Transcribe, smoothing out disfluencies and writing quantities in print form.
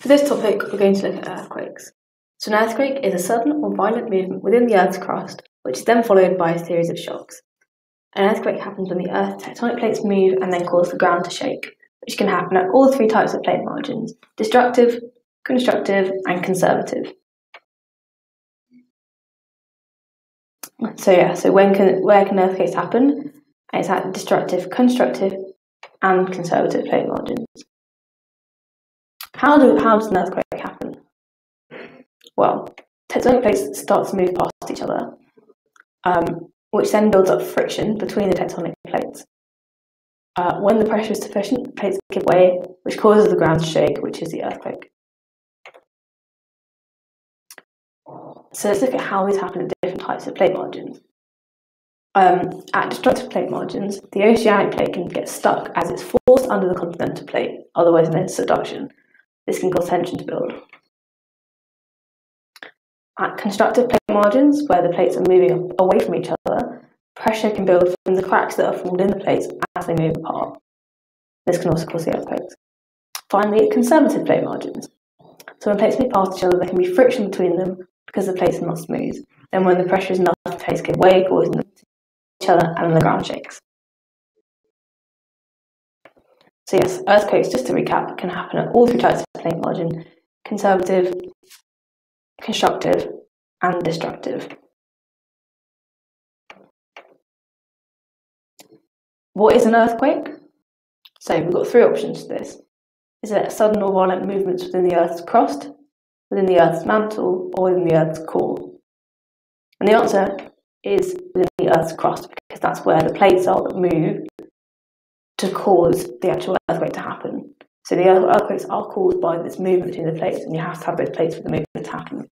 For this topic, we're going to look at earthquakes. So an earthquake is a sudden or violent movement within the Earth's crust, which is then followed by a series of shocks. An earthquake happens when the Earth's tectonic plates move and then cause the ground to shake, which can happen at all three types of plate margins: destructive, constructive, and conservative. So where can earthquakes happen? It's at destructive, constructive, and conservative plate margins. How does an earthquake happen? Well, tectonic plates start to move past each other, which then builds up friction between the tectonic plates. When the pressure is sufficient, the plates give way, which causes the ground to shake, which is the earthquake. So let's look at how these happen at different types of plate margins. At destructive plate margins, the oceanic plate can get stuck as it's forced under the continental plate, otherwise known as subduction. This can cause tension to build. At constructive plate margins, where the plates are moving away from each other, pressure can build from the cracks that are formed in the plates as they move apart. This can also cause the earthquakes. Finally, at conservative plate margins. So when plates move past each other, there can be friction between them because the plates are not smooth. Then when the pressure is enough, the plates give way, causing them to each other, and the ground shakes. So yes, earthquakes, just to recap, can happen at all three types of plate margin: conservative, constructive, and destructive. What is an earthquake? So we've got three options to this. Is it sudden or violent movements within the Earth's crust, within the Earth's mantle, or within the Earth's core? And the answer is within the Earth's crust, because that's where the plates are that move to cause the actual earthquake to happen. So the earthquakes are caused by this movement between the plates, and you have to have those plates for the movement to happen.